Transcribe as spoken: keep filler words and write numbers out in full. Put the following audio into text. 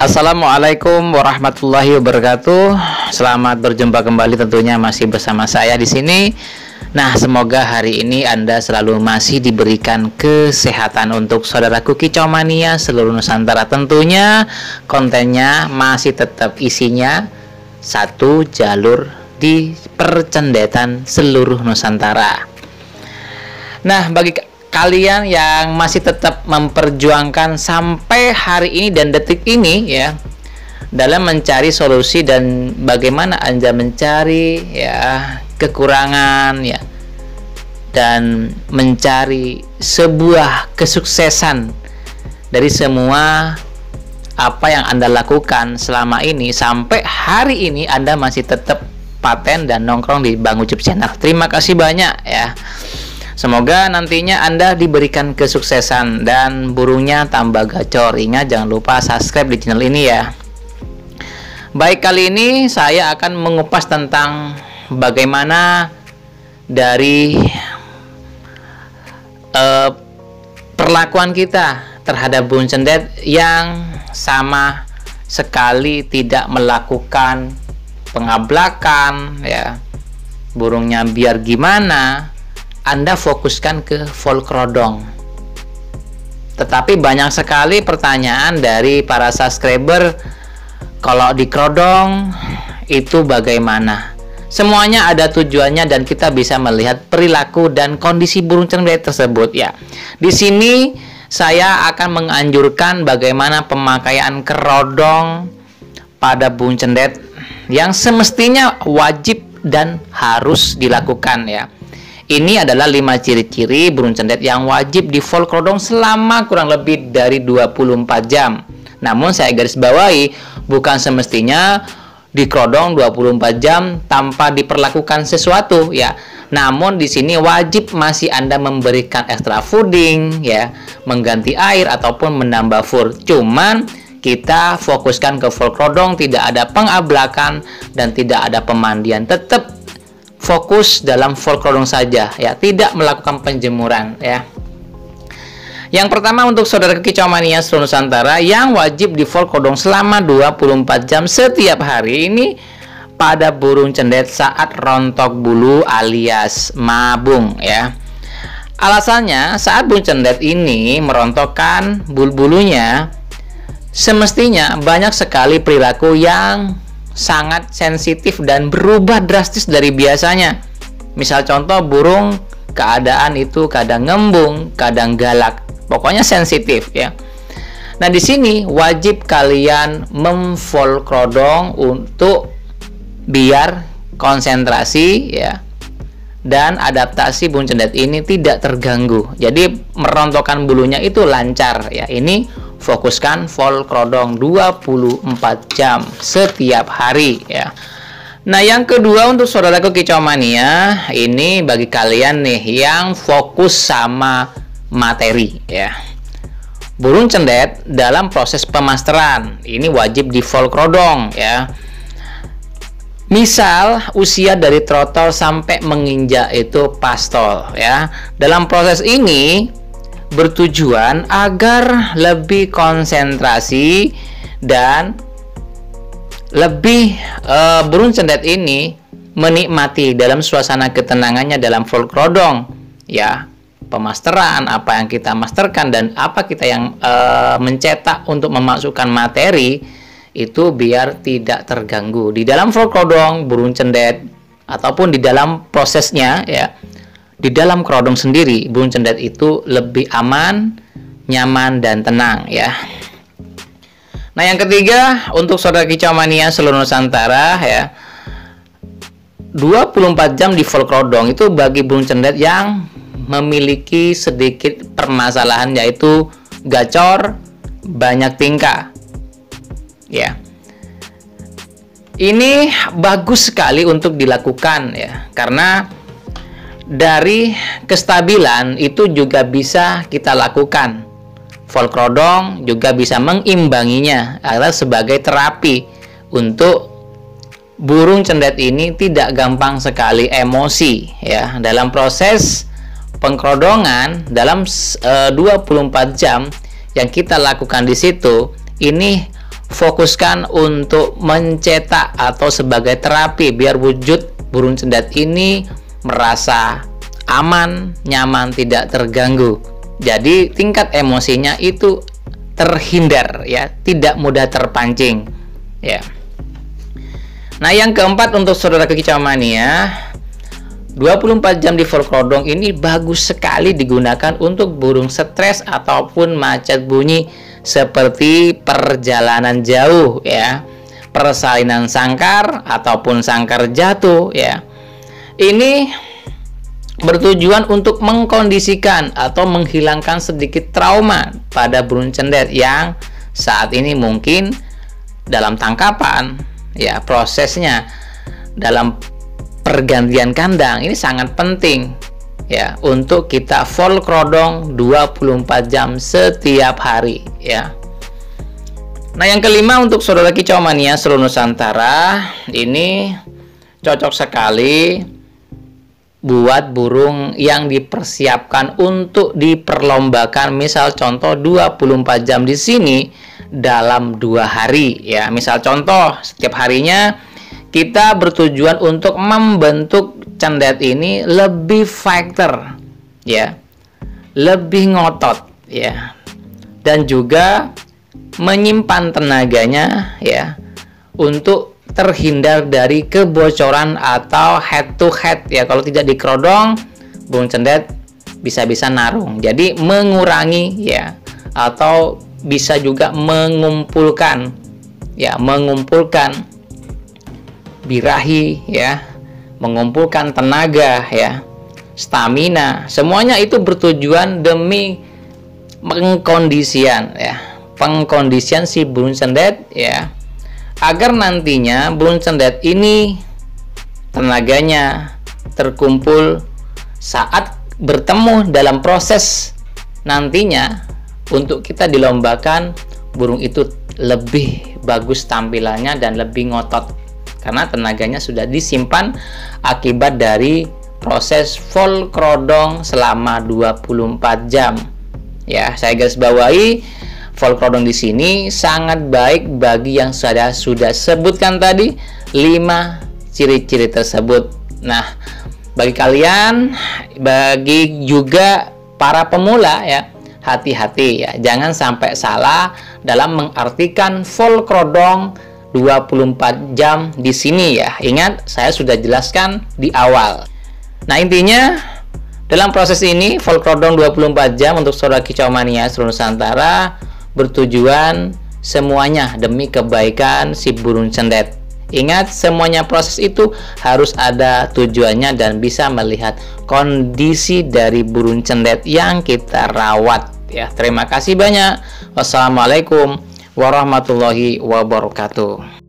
Assalamualaikum warahmatullahi wabarakatuh. Selamat berjumpa kembali, tentunya masih bersama saya di sini. Nah, semoga hari ini Anda selalu masih diberikan kesehatan untuk saudaraku Kicau Mania seluruh Nusantara. Tentunya kontennya masih tetap isinya satu jalur di percendetan seluruh Nusantara. Nah, bagi kalian yang masih tetap memperjuangkan sampai hari ini dan detik ini ya, dalam mencari solusi dan bagaimana Anda mencari ya kekurangan ya, dan mencari sebuah kesuksesan dari semua apa yang Anda lakukan selama ini, sampai hari ini Anda masih tetap paten dan nongkrong di Bang Ucup Channel. Terima kasih banyak ya. Semoga nantinya Anda diberikan kesuksesan dan burungnya tambah gacor. Ingat, jangan lupa subscribe di channel ini ya. Baik, kali ini saya akan mengupas tentang bagaimana dari eh, perlakuan kita terhadap Bun Cendet yang sama sekali tidak melakukan pengablakan ya. Burungnya biar gimana, Anda fokuskan ke F O L KRODONG. Tetapi banyak sekali pertanyaan dari para subscriber, kalau di KRODONG itu bagaimana? Semuanya ada tujuannya dan kita bisa melihat perilaku dan kondisi burung cendet tersebut ya. Di sini saya akan menganjurkan bagaimana pemakaian KRODONG pada burung cendet yang semestinya wajib dan harus dilakukan ya. Ini adalah lima ciri-ciri burung cendet yang wajib di F O L KRODONG selama kurang lebih dari dua puluh empat jam. Namun saya garis bawahi, bukan semestinya di KRODONG dua puluh empat jam tanpa diperlakukan sesuatu ya. Namun di sini wajib masih Anda memberikan extra fooding ya, mengganti air ataupun menambah fur. Cuman kita fokuskan ke F O L KRODONG, tidak ada pengablakan dan tidak ada pemandian. Tetap fokus dalam F O L KRODONG saja ya, tidak melakukan penjemuran ya. Yang pertama untuk saudara Kicau Mania seluruh Nusantara yang wajib di F O L KRODONG selama dua puluh empat jam setiap hari ini pada burung cendet saat rontok bulu alias mabung ya. Alasannya, saat burung cendet ini merontokkan bulu-bulunya, semestinya banyak sekali perilaku yang sangat sensitif dan berubah drastis dari biasanya. Misal contoh, burung keadaan itu kadang ngembung, kadang galak, pokoknya sensitif ya. Nah, di sini wajib kalian memfol KRODONG untuk biar konsentrasi ya dan adaptasi burung cendet ini tidak terganggu. Jadi merontokkan bulunya itu lancar ya. Ini fokuskan F O L KRODONG dua puluh empat jam setiap hari ya. Nah, yang kedua untuk saudaraku Kicau Mania, ini bagi kalian nih yang fokus sama materi ya. Burung cendet dalam proses pemasteran ini wajib di F O L KRODONG ya. Misal usia dari trotol sampai menginjak itu pastol ya. Dalam proses ini bertujuan agar lebih konsentrasi dan lebih uh, burung cendet ini menikmati dalam suasana ketenangannya dalam F O L KRODONG ya. Pemasteran, apa yang kita masterkan dan apa kita yang uh, mencetak untuk memasukkan materi, itu biar tidak terganggu di dalam F O L KRODONG burung cendet ataupun di dalam prosesnya ya. Di dalam KRODONG sendiri burung cendet itu lebih aman, nyaman dan tenang ya. Nah, yang ketiga untuk saudara Kicau Mania seluruh Nusantara ya, dua puluh empat jam di F O L KRODONG itu bagi burung cendet yang memiliki sedikit permasalahan, yaitu gacor, banyak tingkah ya. Ini bagus sekali untuk dilakukan ya, karena dari kestabilan itu juga bisa kita lakukan. F O L KRODONG juga bisa mengimbanginya adalah sebagai terapi untuk burung cendet ini tidak gampang sekali emosi ya. Dalam proses pengkrodongan dalam e, dua puluh empat jam yang kita lakukan di situ, ini fokuskan untuk mencetak atau sebagai terapi biar wujud burung cendet ini merasa aman, nyaman, tidak terganggu. Jadi tingkat emosinya itu terhindar ya, tidak mudah terpancing ya. Nah, yang keempat untuk saudara Kicau Mania, dua puluh empat jam di F O L KRODONG ini bagus sekali digunakan untuk burung stres ataupun macet bunyi seperti perjalanan jauh ya, persalinan sangkar ataupun sangkar jatuh ya. Ini bertujuan untuk mengkondisikan atau menghilangkan sedikit trauma pada burung cendet yang saat ini mungkin dalam tangkapan ya. Prosesnya dalam pergantian kandang ini sangat penting ya untuk kita F O L KRODONG dua puluh empat jam setiap hari ya. Nah, yang kelima untuk saudara Kicau Mania seluruh Nusantara, ini cocok sekali buat burung yang dipersiapkan untuk diperlombakan. Misal contoh dua puluh empat jam di sini dalam dua hari ya. Misal contoh setiap harinya kita bertujuan untuk membentuk cendet ini lebih fighter ya, lebih ngotot ya, dan juga menyimpan tenaganya ya untuk terhindar dari kebocoran atau head to head ya. Kalau tidak dikerodong, burung cendet bisa-bisa narung, jadi mengurangi ya, atau bisa juga mengumpulkan ya, mengumpulkan birahi ya, mengumpulkan tenaga ya, stamina, semuanya itu bertujuan demi pengkondisian ya, pengkondisian si burung cendet ya, agar nantinya burung cendet ini tenaganya terkumpul saat bertemu dalam proses nantinya untuk kita dilombakan, burung itu lebih bagus tampilannya dan lebih ngotot karena tenaganya sudah disimpan akibat dari proses F O L KRODONG selama dua puluh empat jam ya. Saya garis bawahi, F O L KRODONG di sini sangat baik bagi yang saya sudah sebutkan tadi lima ciri-ciri tersebut. Nah, bagi kalian, bagi juga para pemula ya, hati-hati ya, jangan sampai salah dalam mengartikan F O L KRODONG dua puluh empat jam di sini ya. Ingat, saya sudah jelaskan di awal. Nah, intinya dalam proses ini F O L KRODONG dua puluh empat jam untuk saudara Kicau Mania seluruh Nusantara bertujuan semuanya demi kebaikan si burung cendet. Ingat, semuanya proses itu harus ada tujuannya dan bisa melihat kondisi dari burung cendet yang kita rawat ya. Terima kasih banyak. Wassalamualaikum warahmatullahi wabarakatuh.